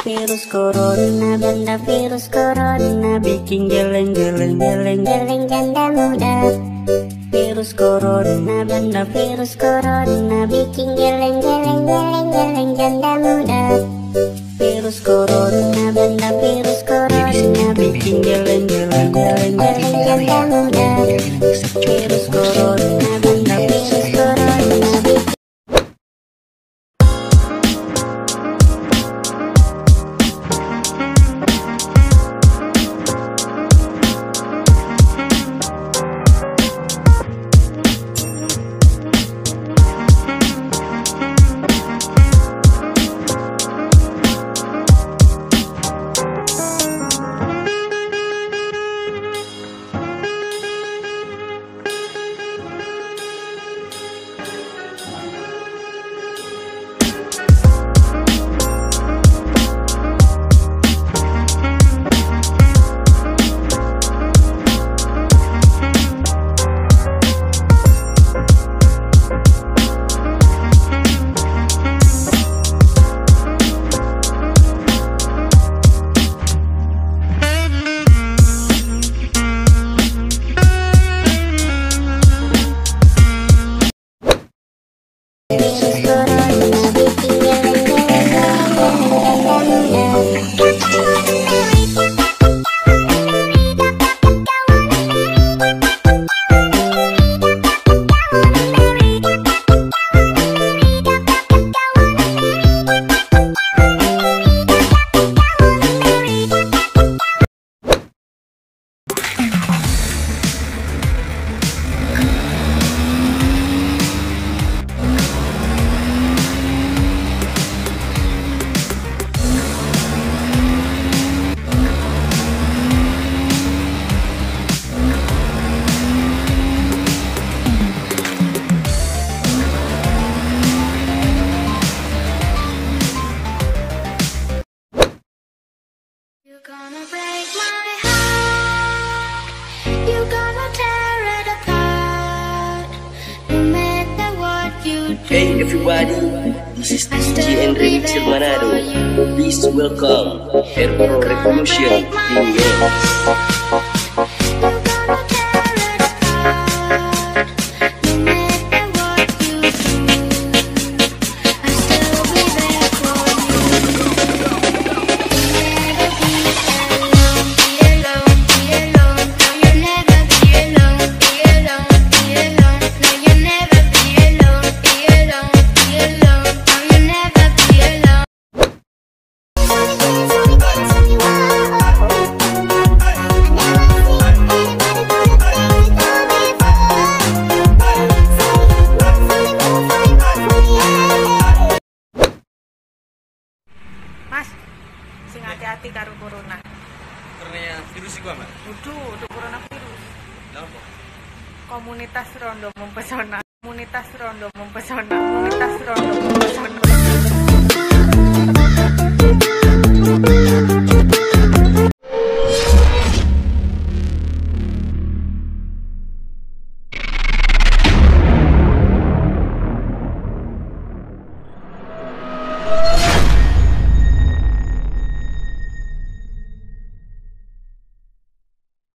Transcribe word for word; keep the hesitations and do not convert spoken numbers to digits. Virus corona, benda virus corona, bikin geleng-geleng-geleng-geleng janda muda. Virus corona, benda virus corona, bikin geleng-geleng-geleng-geleng janda muda. Virus corona, benda virus corona, bikin geleng-geleng-geleng-geleng janda muda. Virus corona, benda virus corona. Hey everybody, this is D J Henry Cilmanado. Please welcome Airport Revolution in Years. Hati-hati karo corona. Corona virus iku, Mas. Dudu, dudu corona virus. Lha opo? Komunitas rondo mempesona. Komunitas rondo mempesona. Komunitas rondo mempesona.